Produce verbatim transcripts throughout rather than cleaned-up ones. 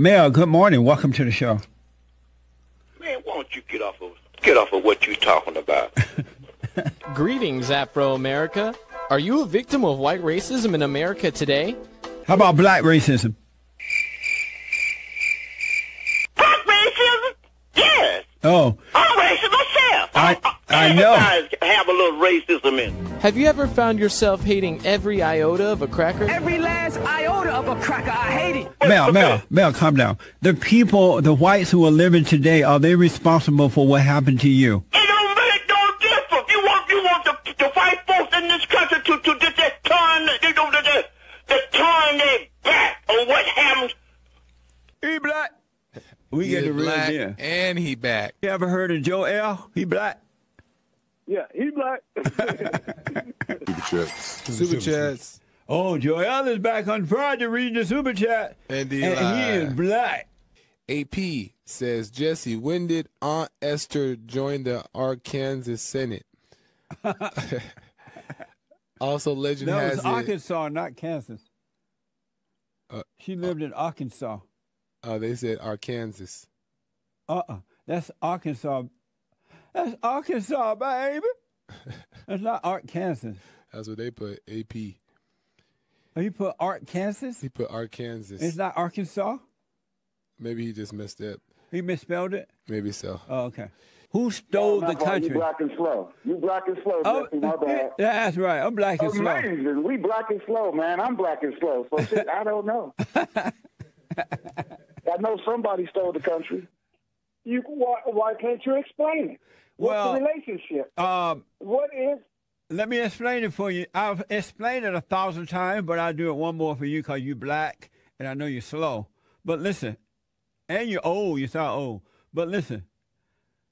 Mel, good morning. Welcome to the show. Man, why don't you get off of get off of what you're talking about? Greetings, Afro-America. Are you a victim of white racism in America today? How about black racism? Black racism? Yes. Oh. I'm racist myself. I, I, I know. Have a little racism in it. Have you ever found yourself hating every iota of a cracker? Every last iota of a cracker, I hate it. Mel, Mel, Mel, calm down. The people, the whites who are living today, are they responsible for what happened to you? It don't make no difference. You want, you want the, the white folks in this country to, to get that turn, they don't get that. They turn their back on what happened. He black. We he get the real deal. And he back. You ever heard of Joe L? He black. Yeah, he black. Super chats. Super, super chats. Oh, Joe L is back on Friday reading the super chat. And, and he is black. A P says, Jesse, when did Aunt Esther join the Arkansas Senate? Also, legend has it. That was Arkansas, it, not Kansas. Uh, she lived uh, in Arkansas. Oh, uh, they said Arkansas. Uh-uh. That's Arkansas. That's Arkansas, baby. That's not Arkansas. That's what they put, A P. Oh, you put Arkansas? He put Arkansas. It's not Arkansas? Maybe he just messed up. He misspelled it? Maybe so. Oh, okay. Who stole no, the country? You black and slow. You black and slow. Oh, my bad. That's right. I'm black and Amazing. slow. We black and slow, man. I'm black and slow. So shit, I don't know. I know somebody stole the country. You why, why can't you explain it? What's well, the relationship? Um, what is? Let me explain it for you. I've explained it a thousand times, but I'll do it one more for you because you black and I know you're slow. But listen, and you're old. You sound old. But listen.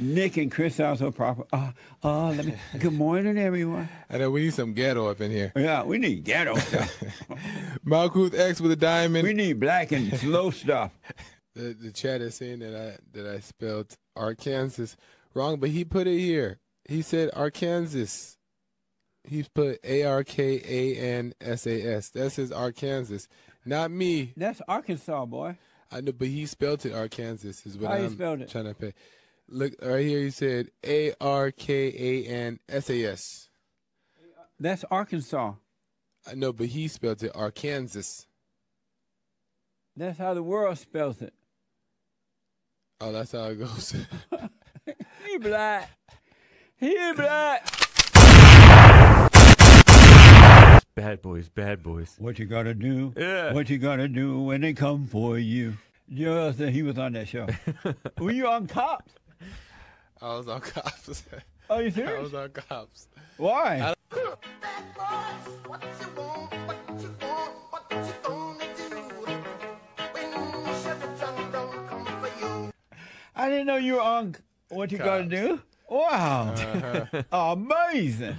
Nick and Chris sound so proper. Uh, uh, let me, good morning, everyone. I know we need some ghetto up in here. Yeah, we need ghetto stuff. Malkuth X with a diamond. We need black and slow stuff. The, the chat is saying that I that I spelled Arkansas wrong, but he put it here. He said Arkansas. He put A R K A N S A S. That's his Arkansas, not me. That's Arkansas, boy. I know, but he spelled it Arkansas is what How I'm spelled it? trying to pay. Look, right here he said A R K A N S A S. That's Arkansas. I know, but he spelled it Arkansas. That's how the world spells it. Oh, that's how it goes. He black. He black. Bad boys, bad boys. What you gotta do, yeah. What you gotta do when they come for you. Just that he was on that show. Were you on Cops? I was on Cops. Are you serious? I was on Cops. Why? I didn't know you were on What You Cops. Gotta Do. Wow. Uh-huh. Amazing.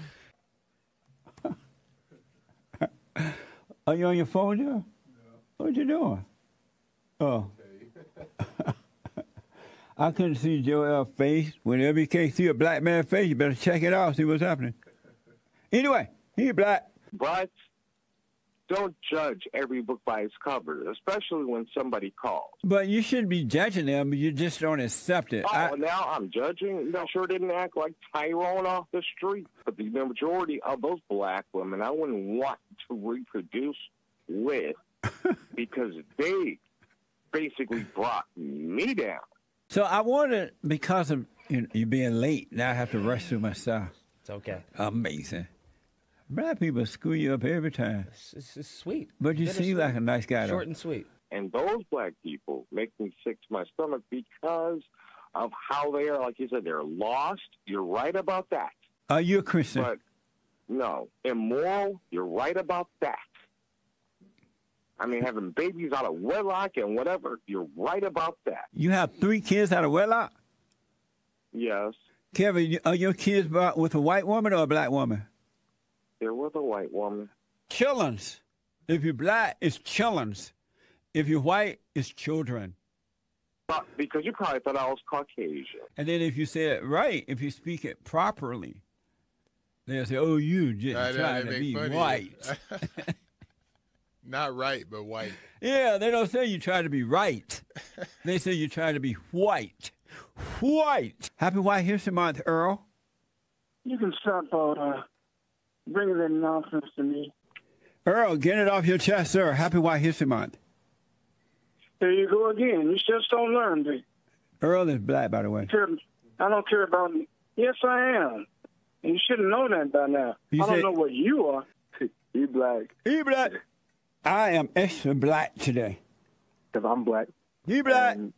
Are you on your phone now? No. What you doing? Oh. I couldn't see Joel's face. Whenever you can't see a black man's face, you better check it out, see what's happening. Anyway, he black. But don't judge every book by its cover, especially when somebody calls. But you shouldn't be judging them. You just don't accept it. Oh, I, now I'm judging. I sure didn't act like Tyrone off the street. But the majority of those black women I wouldn't want to reproduce with because they basically brought me down. So I wanted, because of you, know, you being late, now I have to rush through my stuff. It's okay. Amazing. Black people screw you up every time. It's, it's, it's sweet. But you seem like a nice guy. Short though. and sweet. And those black people make me sick to my stomach because of how they are, like you said, they're lost. You're right about that. Are you a Christian? But no. Immoral, you're right about that. I mean, having babies out of wedlock and whatever. You're right about that. You have three kids out of wedlock? Yes. Kevin, are your kids with a white woman or a black woman? They're with a white woman. Chillins. If you're black, it's chillins. If you're white, it's children. But because you probably thought I was Caucasian. And then if you say it right, if you speak it properly, they'll say, oh, you just I trying know, to be white. Not right, but white. Yeah, they don't say you try to be right. They say you're trying to be white. White. Happy White History Month, Earl. You can stop out, uh, bringing that nonsense to me. Earl, get it off your chest, sir. Happy White History Month. There you go again. You just don't learn, do you? Earl is black, by the way. I don't care about me. Yes, I am. And you should have known that by now. You I don't said, know what you are. He black. He black. I am extra black today. Because I'm black. He black. And,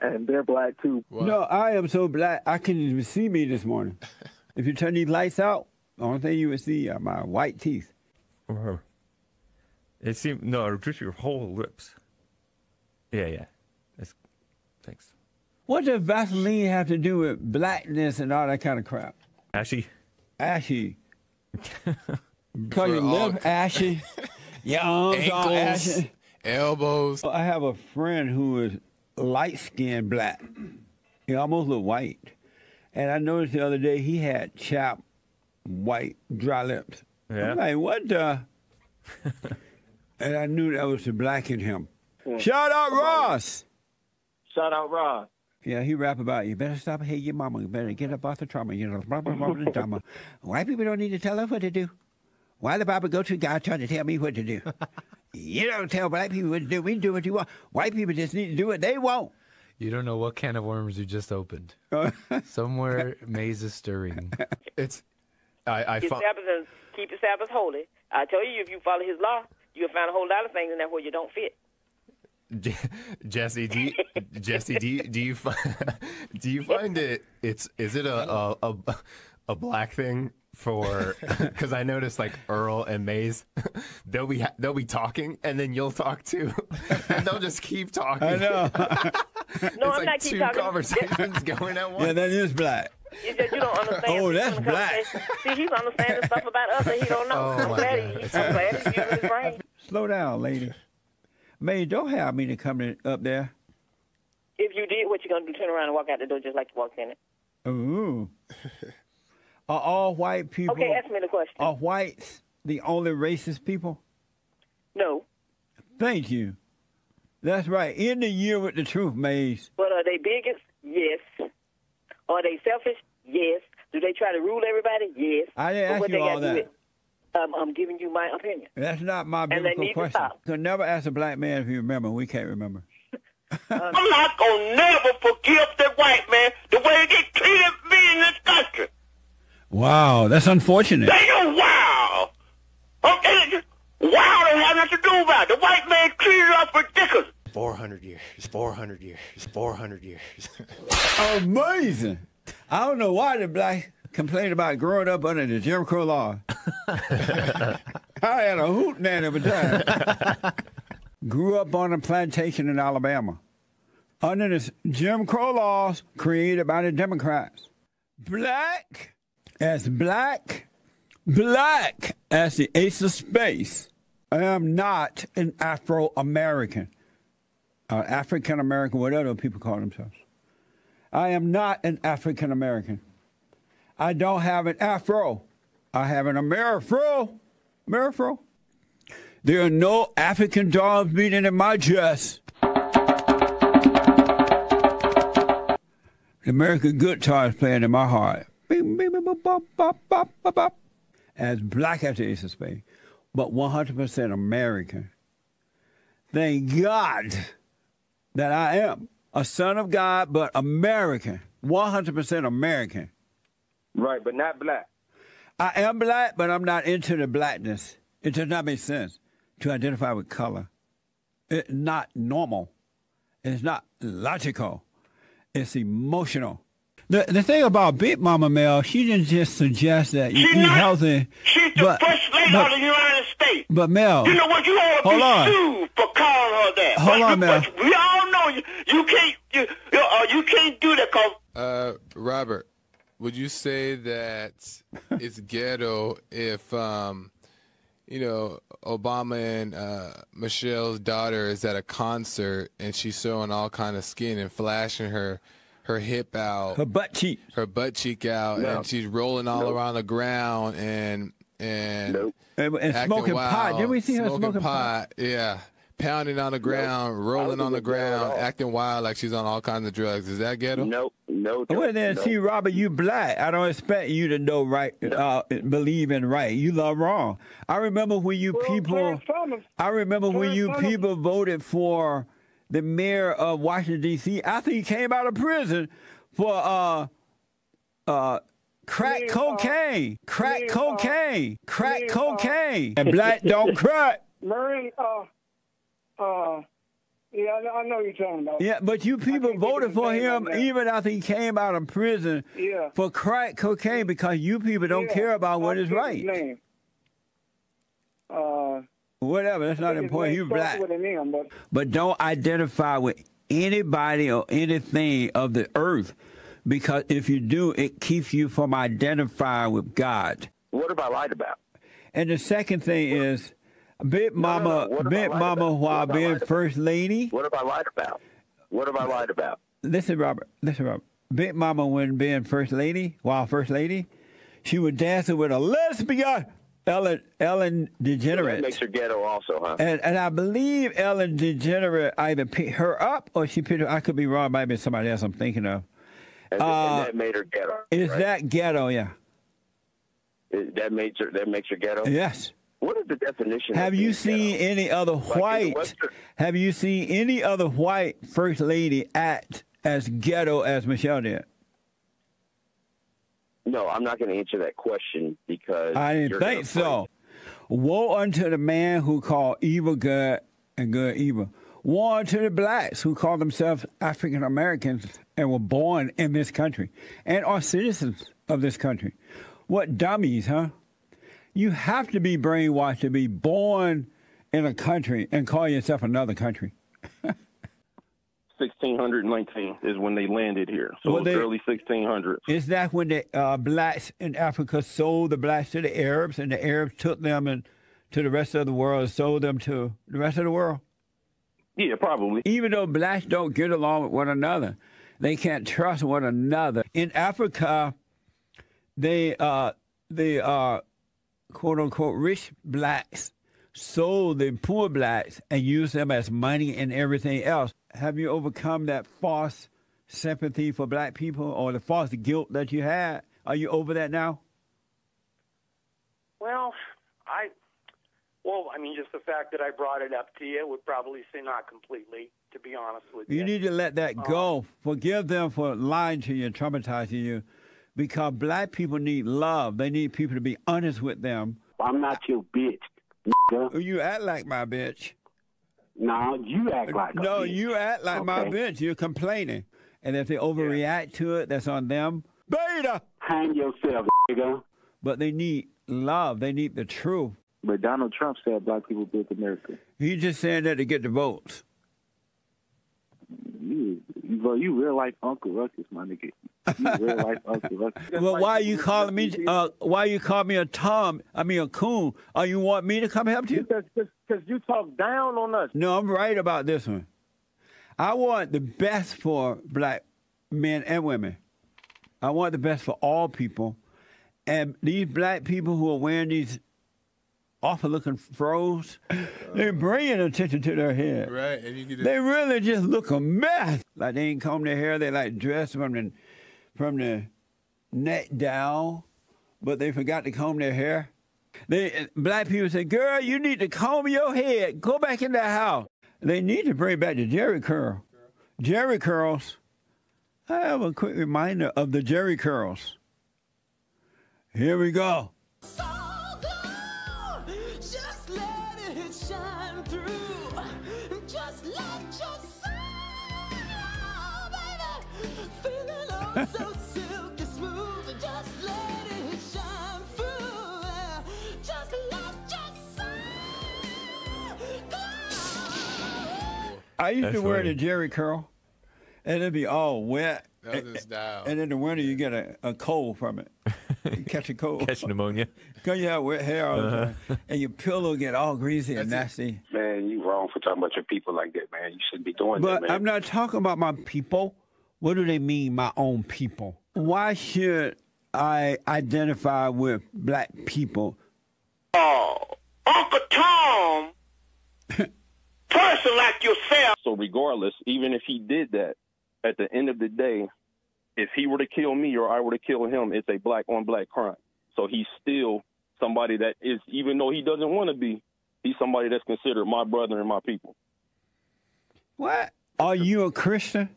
and they're black, too. Wow. No, I am so black, I couldn't even see me this morning. If you turn these lights out, the only thing you would see are my white teeth. Wow. It seemed, no, just your whole lips. Yeah, yeah. That's, thanks. What does Vaseline have to do with blackness and all that kind of crap? Ashy. Ashy. Call your lip ashy. Your arms ankles, all ashy. Elbows. I have a friend who is light-skinned black. He almost looked white. And I noticed the other day he had chapped white dry lips. Yeah. I'm like, what the? And I knew that was the black in him. Yeah. Shout out Ross. Shout out Ross. Yeah, he rap about you. Better stop and hate your mama. You better get up off the trauma. You know, blah, blah, blah, blah, blah. White people don't need to tell us what to do. Why the Bible go to God trying to tell me what to do? You don't tell black people what to do. We do what you want. White people just need to do what they want. You don't know what can of worms you just opened. Somewhere maze is stirring. It's I, I keep, the Sabbath, keep the Sabbath holy. I tell you, if you follow his law, you'll find a whole lot of things in there where you don't fit. Jesse, do you, Jesse, do you, do you find do you find it? It's is it a a, a, a black thing for? Because I noticed like Earl and Maze, they'll be they'll be talking, and then you'll talk too, and they'll just keep talking. I know. It's no, I'm like not keep talking. Two conversations going at once. Yeah, that is black. You just you don't understand. Oh, that's black. See, he's understanding stuff about us that he don't know. Oh, I'm glad he, he's so glad he's using his brain. Slow down, lady. Man, don't have me to come in, up there. If you did, what you gonna do? Turn around and walk out the door just like you walked in it. Ooh. Are all white people? Okay, ask me the question. Are whites the only racist people? No. Thank you. That's right. In the year with the truth, Maze. But are they bigots? Yes. Are they selfish? Yes. Do they try to rule everybody? Yes. I didn't ask you all that. Um, I'm giving you my opinion. That's not my biblical question. So never ask a black man if you remember. We can't remember. um, I'm not going to never forgive the white man the way they treated me in this country. Wow, that's unfortunate. They are wild. Okay, wild don't have nothing to do about it. The white man treated us ridiculous. four hundred years, four hundred years, four hundred years. Amazing. I don't know why the black... complained about growing up under the Jim Crow law. I had a hoot nanny of a time. Grew up on a plantation in Alabama. Under the Jim Crow laws created by the Democrats. Black as black, black as the ace of space. I am not an Afro-American. Or African-American, whatever people call themselves. I am not an African-American. I don't have an afro. I have an Amerifro. Amerifro. There are no African dogs beating in my chest. The American guitar is playing in my heart. As black as the ace of spades, but one hundred percent American. Thank God that I am a son of God, but American. one hundred percent American. Right, but not black. I am black, but I'm not into the blackness. It does not make sense to identify with color. It's not normal. It's not logical. It's emotional. The the thing about Big Mama Mel, she didn't just suggest that you she's eat not, healthy. She's the but, first lady but, of the United States. But Mel, you know what? You ought to hold be on. sued for calling her that. Hold but, on, Mel. We all know you. You can't. You uh, you can't do that, cause uh, Robert. Would you say that it's ghetto if, um, you know, Obama and uh, Michelle's daughter is at a concert and she's showing all kind of skin and flashing her, her hip out, her butt cheek, her butt cheek out, no. and she's rolling all nope. around the ground and and nope. and, and smoking wild, pot? Did we see her smoking, smoking pot? pot? Yeah. pounding on the ground, rolling on the ground, acting wild like she's on all kinds of drugs. Is that ghetto? Nope. No. Well, then, no. See, Robert, you black. I don't expect you to know right, uh, believe in right. You love wrong. I remember when you well, people, I remember when you people voted for the mayor of Washington, D C after he came out of prison for uh, uh, crack Please cocaine, call. crack Please cocaine, call. crack Please cocaine, call. and black don't crack. Murray, uh, uh, yeah, I know you're talking about. Yeah, but you people voted for him even after he came out of prison yeah. for crack cocaine because you people don't yeah, care about what is right. His name. Uh, Whatever, that's not important. You black. Name, but... but don't identify with anybody or anything of the earth because if you do, it keeps you from identifying with God. What have I lied about? And the second thing what? is... Big Mama, no, no, no. Big Mama, while being First Lady. What have I lied about? What have I lied about? Listen, Robert. Listen, Robert. Big Mama, when being First Lady, while First Lady, she was dancing with a lesbian, Ellen, Ellen DeGeneres. That makes her ghetto, also, huh? And and I believe Ellen DeGeneres either picked her up or she picked her. I could be wrong. Might be somebody else I'm thinking of. And, uh, and that made her ghetto. Is right? that ghetto? Yeah. Is that makes her. That makes her ghetto. Yes. What is the definition? Have you seen any other white? Have you seen any other white first lady act as ghetto as Michelle did? No, I'm not going to answer that question because I didn't think so. Woe unto the man who called evil good and good evil. Woe unto the blacks who call themselves African Americans and were born in this country and are citizens of this country. What dummies, huh? You have to be brainwashed to be born in a country and call yourself another country. sixteen nineteen is when they landed here, so well, it was they, early sixteen hundreds. Is that when the uh, blacks in Africa sold the blacks to the Arabs, and the Arabs took them and to the rest of the world and sold them to the rest of the world? Yeah, probably. Even though blacks don't get along with one another, they can't trust one another. In Africa, they uh, they are... Uh, quote-unquote rich blacks sold the poor blacks and used them as money and everything else. Have you overcome that false sympathy for black people or the false guilt that you had? Are you over that now? Well, I, well, I mean, just the fact that I brought it up to you would probably say not completely, to be honest with you. You need to let that go. Um, Forgive them for lying to you and traumatizing you. Because black people need love. They need people to be honest with them. I'm not your bitch, nigga. You act like my bitch. No, you act like my No, bitch. you act like okay. my bitch. You're complaining. And if they overreact yeah. to it, that's on them. Beta! Hang yourself, nigga. But they need love. They need the truth. But Donald Trump said black people built America. He's just saying that to get the votes. You, you, you real life Uncle Ruckus, my nigga. Well, why are you calling me? Uh, why you call me a Tom? I mean a coon? Oh, you want me to come help you? Because you talk down on us. No, I'm right about this one. I want the best for black men and women. I want the best for all people. And these black people who are wearing these awful-looking froze, uh, they're bringing attention to their head. Right, and you get they really just look a mess. Like they ain't comb their hair. They like dress from the. from the neck down, but they forgot to comb their hair. They, black people say, girl, you need to comb your head. Go back in the house. They need to bring back the Jerry curl. Jerry curls. I have a quick reminder of the Jerry curls. Here we go. So good. Just let it shine through. Just let yourself, baby. Feeling so silky smooth, just let it shine through. Just let yourself go. I used That's to wear weird. the Jerry curl, and it'd be all wet. That was style. And in the winter, you get a, a cold from it. You catch a cold. Catch pneumonia. Because you have wet hair all the time, uh-huh. and your pillow get all greasy That's and nasty. It. Man, you wrong for talking about your people like that, man. You shouldn't be doing but that, man. But I'm not talking about my people. What do they mean, my own people? Why should I identify with black people? Oh, Uncle Tom person like yourself. So regardless, even if he did that, at the end of the day, if he were to kill me or I were to kill him, it's a black on black crime. So he's still somebody that is, even though he doesn't want to be, he's somebody that's considered my brother and my people. What? Are you a Christian?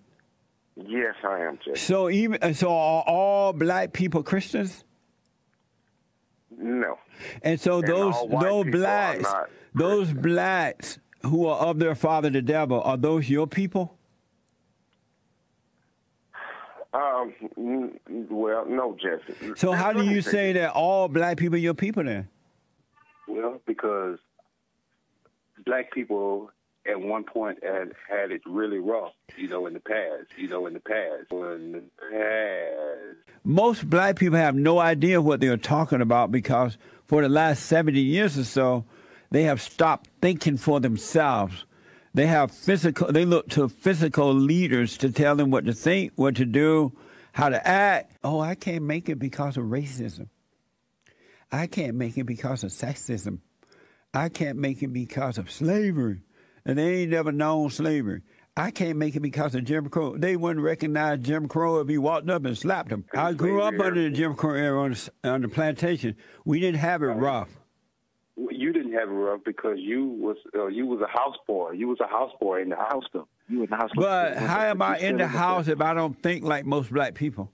Yes, I am, Jesse. So even so, are all black people Christians? No. And so and those those blacks, those blacks who are of their father, the devil, are those your people? Um. Well, no, Jesse. So how do you say that all black people are your people then? Well, because black people at one point had, had it really rough, you know, in the past, you know, in the past, in the past. Most black people have no idea what they're talking about because for the last seventy years or so, they have stopped thinking for themselves. They have physical, they look to physical leaders to tell them what to think, what to do, how to act. Oh, I can't make it because of racism. I can't make it because of sexism. I can't make it because of slavery. And they ain't never known slavery. I can't make it because of Jim Crow. They wouldn't recognize Jim Crow if he walked up and slapped him. I grew up under the Jim Crow era on the, on the plantation. We didn't have it rough. You didn't have it rough because you was uh, you was a house boy. You was a house boy in the house. Though. You were in the house. But how am I in the house if I don't think like most black people?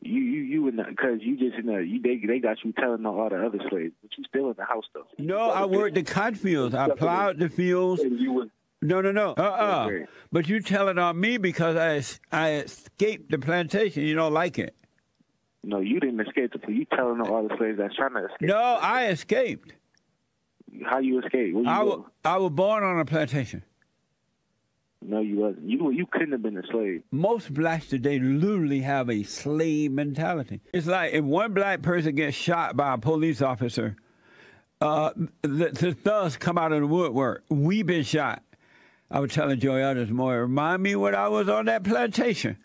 You you you would not, because you just in there. You they they got you telling all the other slaves, but you still in the house though. No, I worked the cotton fields. I plowed the fields. And you would, no, no, no. Uh uh. Okay. But you telling on me because I I escaped the plantation. You don't like it. No, you didn't escape the plantation. You telling all the slaves that's trying to escape. No, I escaped. How you escaped? Where you I was I was born on a plantation. No, you wasn't. You you couldn't have been a slave. Most blacks today literally have a slave mentality. It's like if one black person gets shot by a police officer, uh, the, the thugs come out of the woodwork. We been shot. I was telling Joy this morning, remind me when I was on that plantation.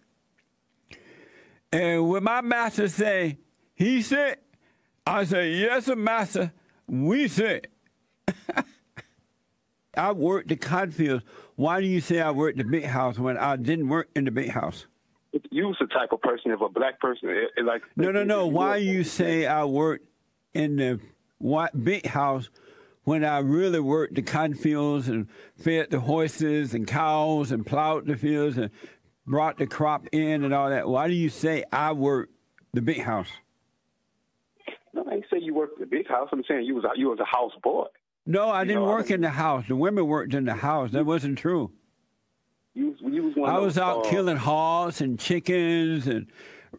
And when my master say, he sick, I say, yes, sir, master, we sick. I worked the cotton fields. Why do you say I worked the big house when I didn't work in the big house? You was the type of person, if a black person, it, it like... No, no, no. Why you say I worked in the big house when I really worked the cotton fields and fed the horses and cows and plowed the fields and brought the crop in and all that? Why do you say I worked the big house? No, I didn't say you worked the big house. I'm saying you was a, you was a house boy. No, I you didn't know, work I mean, in the house. The women worked in the house. That wasn't true. You, you was one I was those, out uh, killing hogs and chickens and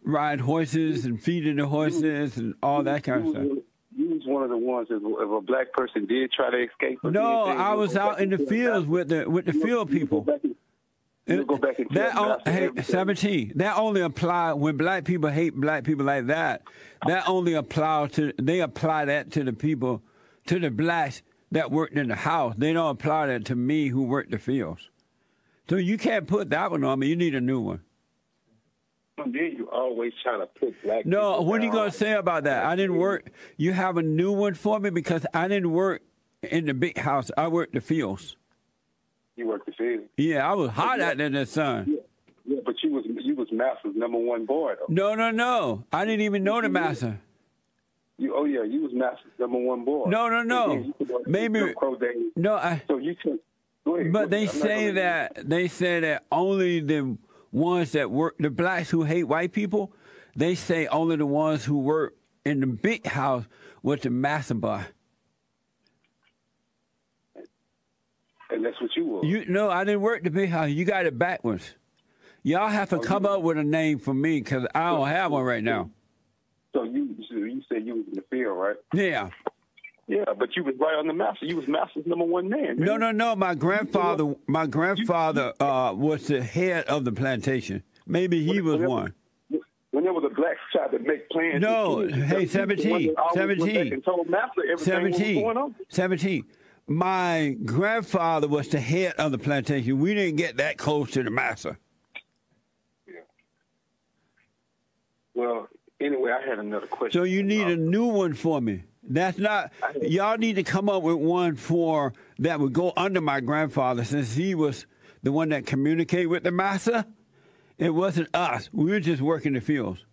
riding horses and feeding the horses you, and all you, that kind you, of stuff. You was one of the ones that if a black person did try to escape. No, anything, I was out in the fields with the with the you field you people. Go back and, you go back and that on, hey, seventeen. That only applied when black people hate black people like that. That only applied to they apply that to the people to the blacks that worked in the house. They don't apply that to me who worked the fields. So you can't put that one on me. You need a new one. And then you always try to put black No, people what down. Are you going to say about that? I didn't work. You have a new one for me because I didn't work in the big house. I worked the fields. You worked the fields? Yeah, I was hot out there in the sun. Yeah, yeah but you was, you was master's number one boy, though. No, no, no. I didn't even know the master. You, oh yeah, you was master's number one boy. No, no, no. Maybe no. I, so you took. Go ahead, but go they say that you. They say that only the ones that work, the blacks who hate white people, they say only the ones who work in the big house with the master boy. And that's what you were. You no, I didn't work the big house. You got it backwards. Y'all have to oh, come up with a name for me because I don't have one right now. So you you said you was in the field, right? Yeah. Yeah, but you was right on the master. You was master's number one man. man. No, no, no. My grandfather, my grandfather uh, was the head of the plantation. Maybe he was one. When there was a black child that make plans. No, hey, seventeen, seventeen, seventeen, seventeen. My grandfather was the head of the plantation. We didn't get that close to the master. Yeah. Well. Anyway, I had another question. So you need a new one for me. That's not, y'all need to come up with one for that would go under my grandfather, since he was the one that communicated with the master. It wasn't us. We were just working the fields.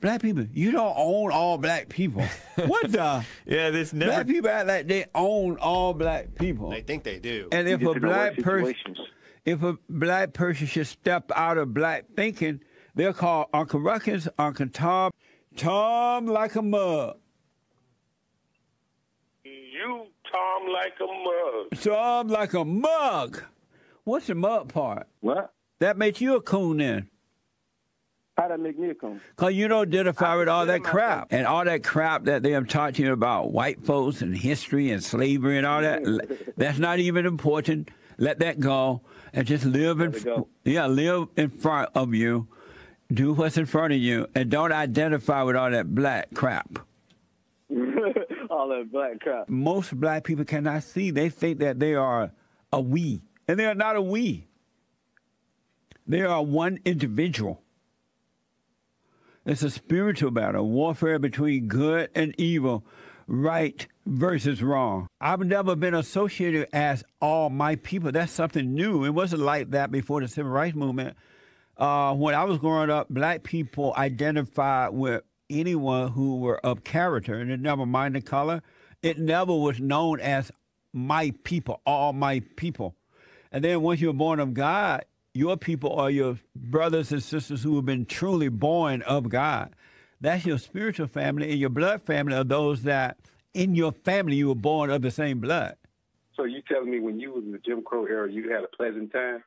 Black people, you don't own all black people. What the? Yeah, this never. Black people act like they own all black people. They think they do. And if a black person, if a black person should step out of black thinking, they'll call Uncle Ruckus, Uncle Tom, Tom like a mug. You Tom like a mug. Tom like a mug. What's the mug part? What? That makes you a coon then. How that make me a coon? Because you don't identify with all that crap. And all that crap that they have taught you about white folks and history and slavery and all that, that's not even important. Let that go and just live in, yeah, live in front of you. Do what's in front of you and don't identify with all that black crap. All that black crap. Most black people cannot see. They think that they are a we. And they are not a we. They are one individual. It's a spiritual battle, warfare between good and evil, right versus wrong. I've never been associated as all my people. That's something new. It wasn't like that before the Civil Rights Movement. Uh, when I was growing up, black people identified with anyone who were of character, and it never mind the color. It never was known as my people, all my people. And then once you were born of God, your people are your brothers and sisters who have been truly born of God. That's your spiritual family, and your blood family are those that in your family you were born of the same blood. So you telling me when you was in the Jim Crow era, you had a pleasant time?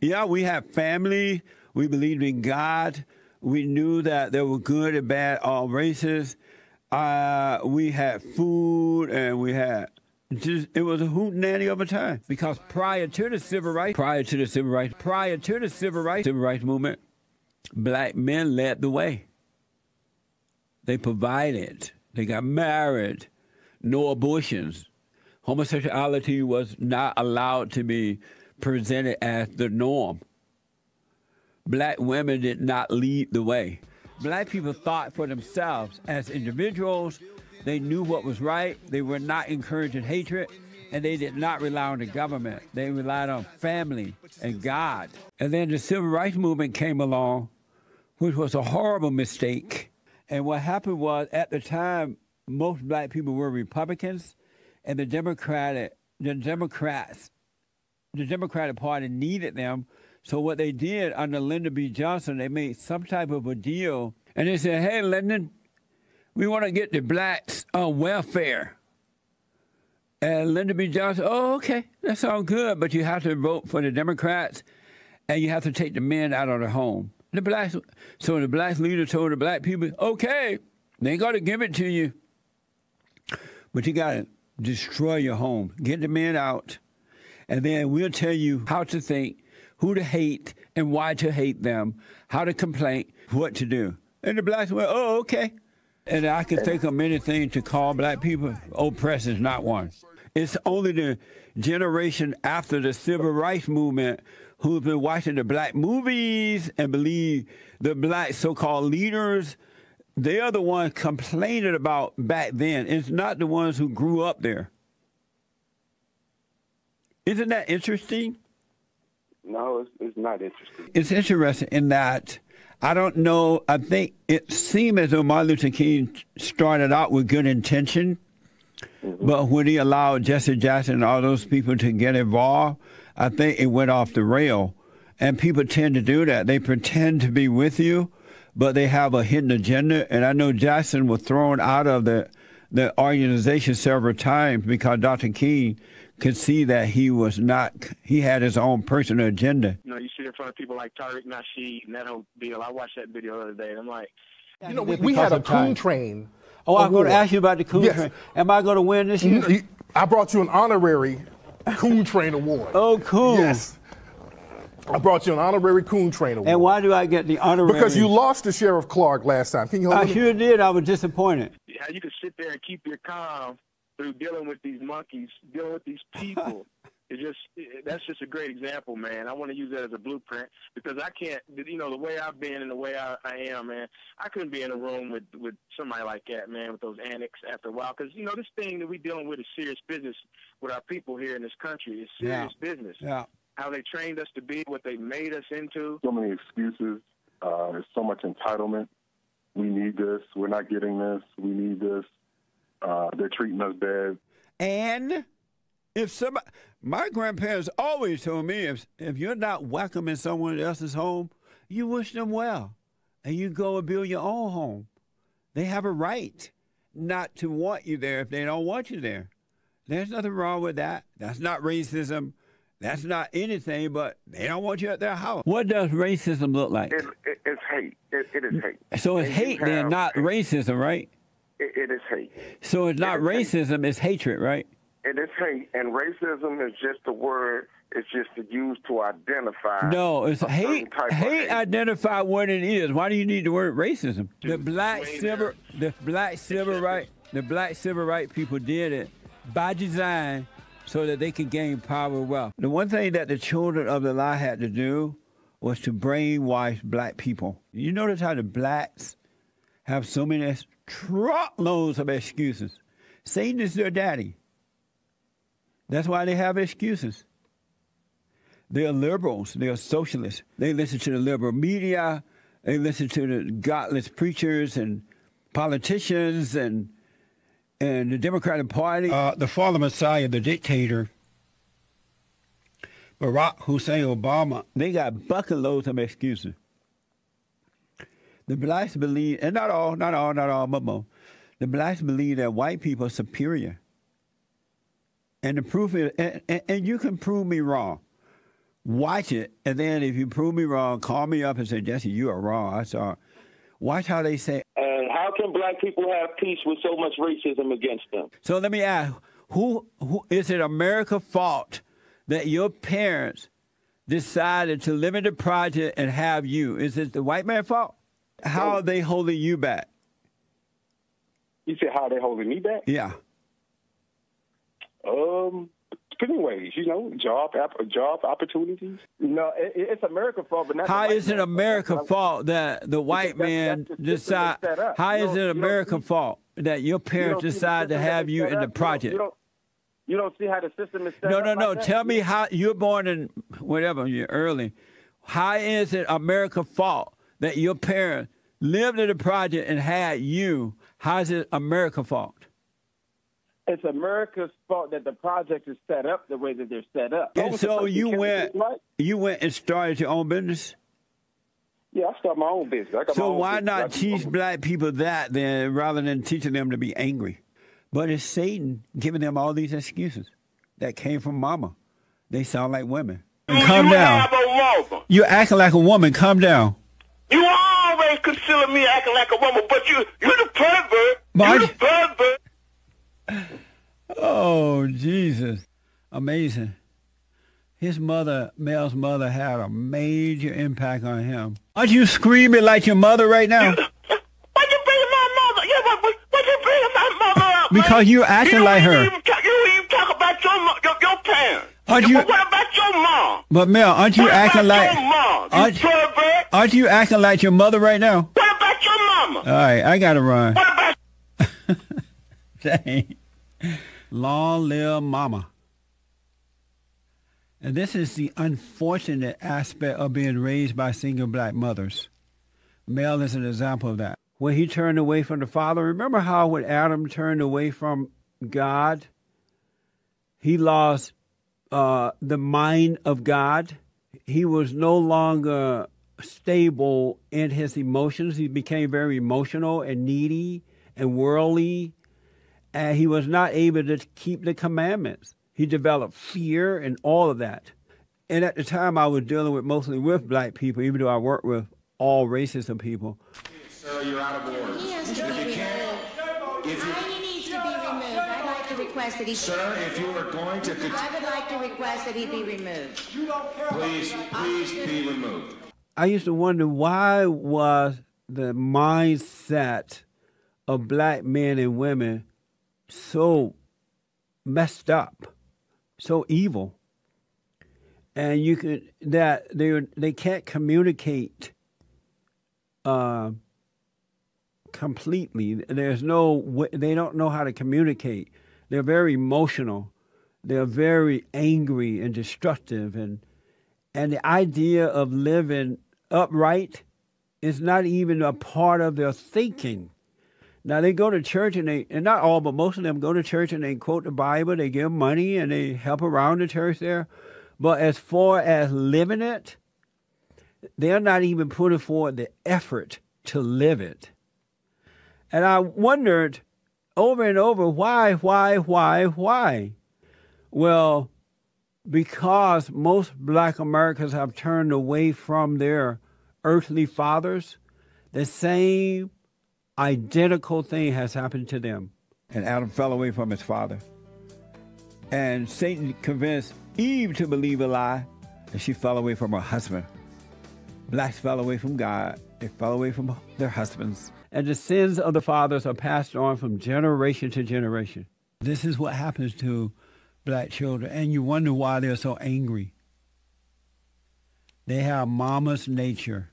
Yeah, we had family. We believed in God. We knew that there were good and bad all races. Uh, we had food, and we had just, it was a hootenanny of a time. Because prior to the Civil Rights, prior to the Civil Rights, prior to the Civil Rights, Civil Rights Movement, black men led the way. They provided. They got married. No abortions. Homosexuality was not allowed to be presented as the norm. Black women did not lead the way. Black people thought for themselves as individuals. They knew what was right. They were not encouraging hatred, and they did not rely on the government. They relied on family and God. And then the Civil Rights Movement came along, which was a horrible mistake. And what happened was, at the time, most black people were Republicans, and the Democratic, the Democrats, the Democratic Party needed them. So what they did under Lyndon B. Johnson, they made some type of a deal. And they said, hey, Lyndon, we want to get the blacks on welfare. And Lyndon B. Johnson, oh, okay, that sounds good, but you have to vote for the Democrats, and you have to take the men out of the home. The blacks, so the black leader told the black people, okay, they got to give it to you, but you got to destroy your home. Get the men out, and then we'll tell you how to think, who to hate and why to hate them, how to complain, what to do. And the blacks went, oh, okay. And I can think of many things to call black people. Oppressed is not one. It's only the generation after the Civil Rights Movement who've been watching the black movies and believe the black so-called leaders, they are the ones complaining about back then. It's not the ones who grew up there. Isn't that interesting? No, it's, it's not interesting. It's interesting in that I don't know. I think it seemed as though Martin Luther King started out with good intention, mm-hmm. but when he allowed Jesse Jackson and all those people to get involved, I think it went off the rail. And people tend to do that. They pretend to be with you, but they have a hidden agenda. And I know Jackson was thrown out of the, the organization several times because Doctor King could see that he was not, he had his own personal agenda. You know, you sit in front of people like Tariq Nasheed and that whole deal. I watched that video the other day, and I'm like, you know, we, we had a coon train. Oh, I'm going to ask you about the coon yes. train. Am I going to win this year? You, I brought you an honorary coon train award. Oh, cool. Yes. I brought you an honorary coon train award. And why do I get the honorary? Because you lost to Sheriff Clark last time. Can you hold I sure did. I was disappointed. Yeah, you can sit there and keep your calm through dealing with these monkeys, dealing with these people. It just it, that's just a great example, man. I want to use that as a blueprint because I can't, you know, the way I've been and the way I, I am, man, I couldn't be in a room with, with somebody like that, man, with those antics after a while because, you know, this thing that we're dealing with is serious business with our people here in this country. It's serious yeah. business. Yeah. How they trained us to be, what they made us into. So many excuses. Uh, there's so much entitlement. We need this. We're not getting this. We need this. Uh, they're treating us bad. And if somebody, my grandparents always told me, if, if you're not welcome in someone else's home, you wish them well, and you go and build your own home. They have a right not to want you there if they don't want you there. There's nothing wrong with that. That's not racism. That's not anything, but they don't want you at their house. What does racism look like? It, it, it's hate. It, it is hate. So it's and hate then, not hate. Racism, right? It, it is hate. So it's not it racism, hate. It's hatred, right? It is hate, and racism is just a word. It's just used to identify. No, it's a hate. Hate, hate identify what it is. Why do you need the word racism? The black civil, the black civil right, the black civil right people did it by design, so that they could gain power and wealth. The one thing that the children of the lie had to do was to brainwash black people. You notice how the blacks have so many truckloads of excuses. Satan is their daddy. That's why they have excuses. They're liberals. They're socialists. They listen to the liberal media. They listen to the godless preachers and politicians and and the Democratic Party. Uh, the father messiah, the dictator, Barack Hussein Obama. They got bucket loads of excuses. The blacks believe, and not all, not all, not all, but more. The blacks believe that white people are superior. And the proof is, and, and, and you can prove me wrong. Watch it, and then if you prove me wrong, call me up and say, Jesse, you are wrong. I saw it. Watch how they say, and how can black people have peace with so much racism against them? So let me ask, who, who is it America's fault that your parents decided to live in the project and have you? Is it the white man's fault? How are they holding you back? You said, how are they holding me back? Yeah. Um... Anyways, you know, job job opportunities. No, it, it's America's fault, but not. How is it America's fault that the white man decide? How is it America's fault that your parents decide to have you in the project? You don't, you don't see how the system is set up. No, no, no. Tell me how you're born in whatever you're early. How is it America's fault that your parents lived in the project and had you? How is it America's fault? It's America's fault that the project is set up the way that they're set up. And so you went, you went and started your own business? Yeah, I started my own business. I got so my own why business. not teach black people that then rather than teaching them to be angry? But it's Satan giving them all these excuses that came from mama. They sound like women. Calm down. You're acting like a woman. Calm down. You always consider me acting like a woman, but you, you're the pervert. You're the pervert. Oh, Jesus. Amazing. His mother, Mel's mother, had a major impact on him. Aren't you screaming like your mother right now? Why'd you bring my mother? Yeah, why'd you bring my mother up? Because you're acting you like her. Talk, you don't even talk about your, your, your parents. Aren't you, what about your mom? But Mel, aren't you what acting like... Your mom? Aren't, you aren't you acting like your mother right now? What about your mama? All right, I gotta run. What about... Dang. Long live mama. And this is the unfortunate aspect of being raised by single black mothers. Mel is an example of that. When he turned away from the father, remember how when Adam turned away from God, he lost uh, the mind of God. He was no longer stable in his emotions. He became very emotional and needy and worldly. And he was not able to keep the commandments. He developed fear and all of that. And at the time, I was dealing with mostly with black people, even though I worked with all races of people. Sir, you're out of order. He has to be removed. I need to be removed. I'd like to request that he be removed. Sir, if you are going to... I would like to request that he be removed. You don't care. Please, please be removed. I used to wonder, why was the mindset of black men and women so messed up, so evil? and you could that they they can't communicate uh, completely. There's no they don't know how to communicate. They're very emotional. They're very angry and destructive, and and the idea of living upright is not even a part of their thinking. Now, they go to church, and they, and not all, but most of them go to church, and they quote the Bible, they give money, and they help around the church there. But as far as living it, they're not even putting forward the effort to live it. And I wondered over and over, why, why, why, why? Well, because most Black Americans have turned away from their earthly fathers, the same identical thing has happened to them. And Adam fell away from his father. And Satan convinced Eve to believe a lie, and she fell away from her husband. Blacks fell away from God. They fell away from their husbands. And the sins of the fathers are passed on from generation to generation. This is what happens to Black children, and you wonder why they're so angry. They have mama's nature.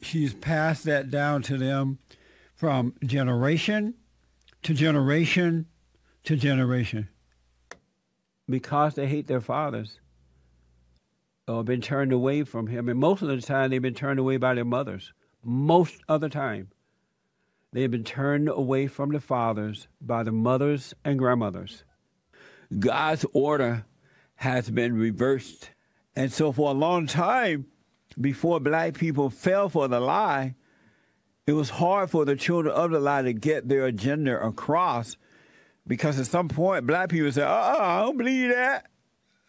She's passed that down to them from generation to generation to generation. Because they hate their fathers or been turned away from him. And most of the time, they've been turned away by their mothers. Most of the time, they've been turned away from the fathers by the mothers and grandmothers. God's order has been reversed. And so for a long time, before Black people fell for the lie, it was hard for the children of the lie to get their agenda across, because at some point Black people said, uh-uh, I don't believe that.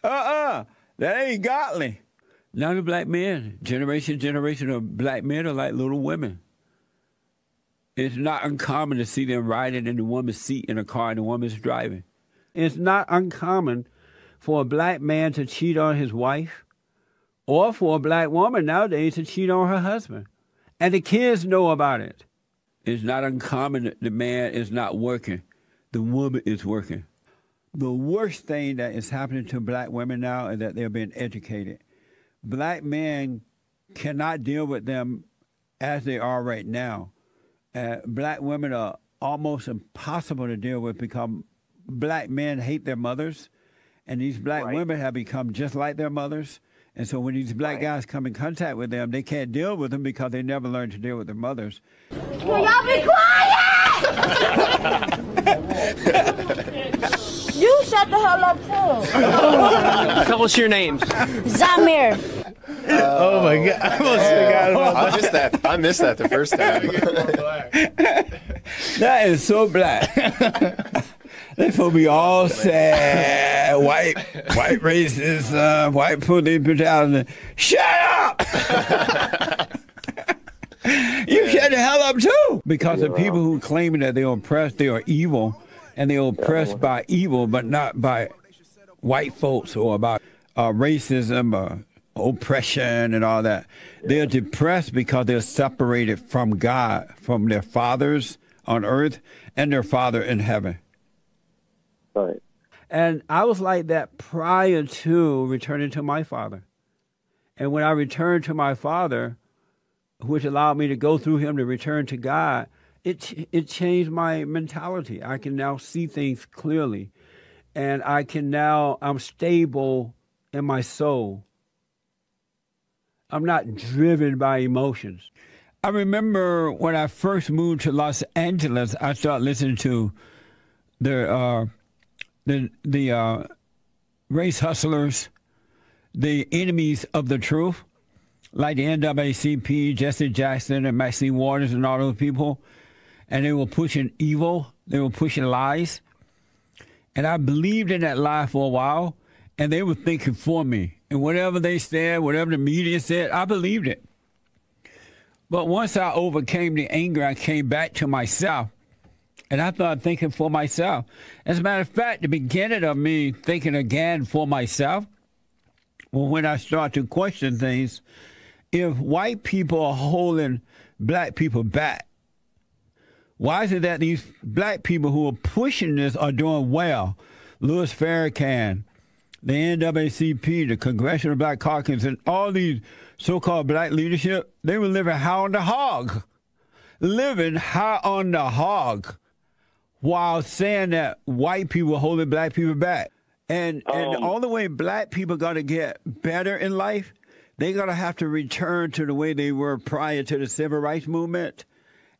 Uh-uh, that ain't godly. Now the Black men, generation, generation of Black men are like little women. It's not uncommon to see them riding in the woman's seat in a car and the woman's driving. It's not uncommon for a Black man to cheat on his wife, or for a Black woman nowadays to cheat on her husband. And the kids know about it. It's not uncommon that the man is not working. The woman is working. The worst thing that is happening to Black women now is that they're being educated. Black men cannot deal with them as they are right now. Uh, black women are almost impossible to deal with because Black men hate their mothers, and these Black right. women have become just like their mothers. And so when these Black right. guys come in contact with them, they can't deal with them because they never learned to deal with their mothers. Will y'all be quiet? You shut the hell up too. Tell us your names. Zamir. Uh, oh my God! I almost forgot about that. I missed that. I missed that the first time. That is so Black. That's what we all sad. White, white racist, uh, white police brutality. Shut up! You shut the hell up too. Because the people who claim that they're oppressed, they are evil, and they're oppressed by evil, but not by white folks or by uh, racism or oppression and all that. They're depressed because they're separated from God, from their fathers on earth and their father in heaven. Right. And I was like that prior to returning to my father. And when I returned to my father, which allowed me to go through him to return to God, it, it changed my mentality. I can now see things clearly. And I can now, I'm stable in my soul. I'm not driven by emotions. I remember when I first moved to Los Angeles, I started listening to the... Uh, the the uh, race hustlers, the enemies of the truth, like the N double A C P, Jesse Jackson and Maxine Waters and all those people, and they were pushing evil, they were pushing lies. And I believed in that lie for a while, and they were thinking for me. And whatever they said, whatever the media said, I believed it. But once I overcame the anger, I came back to myself. And I thought thinking for myself. As a matter of fact, the beginning of me thinking again for myself, well, when I start to question things, if white people are holding Black people back, why is it that these Black people who are pushing this are doing well? Louis Farrakhan, the N double A C P, the Congressional Black Caucus, and all these so-called black leadership, they were living high on the hog, living high on the hog, while saying that white people were holding black people back. And, um, and all the way black people got to get better in life, they got to have to return to the way they were prior to the Civil Rights Movement.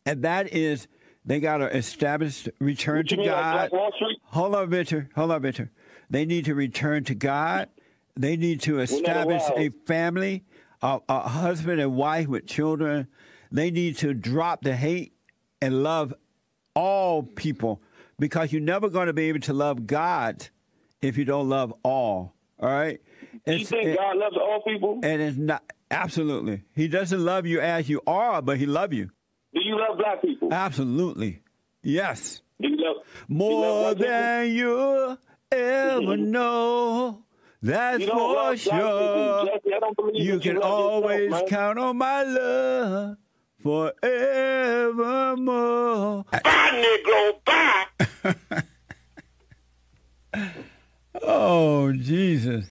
And that is, they got to establish, return to God. Like hold on, Victor. Hold on, Victor. They need to return to God. They need to establish a family, a, a husband and wife with children. They need to drop the hate and love all people, because you're never going to be able to love God if you don't love all. All right? It's, you think it, God loves all people? And it's not. Absolutely. He doesn't love you as you are, but he loves you. Do you love black people? Absolutely. Yes. Do you love, more do you love than you ever know. That's for sure. You can always count on my love forevermore. Bye, Negro, bye. Oh, Jesus.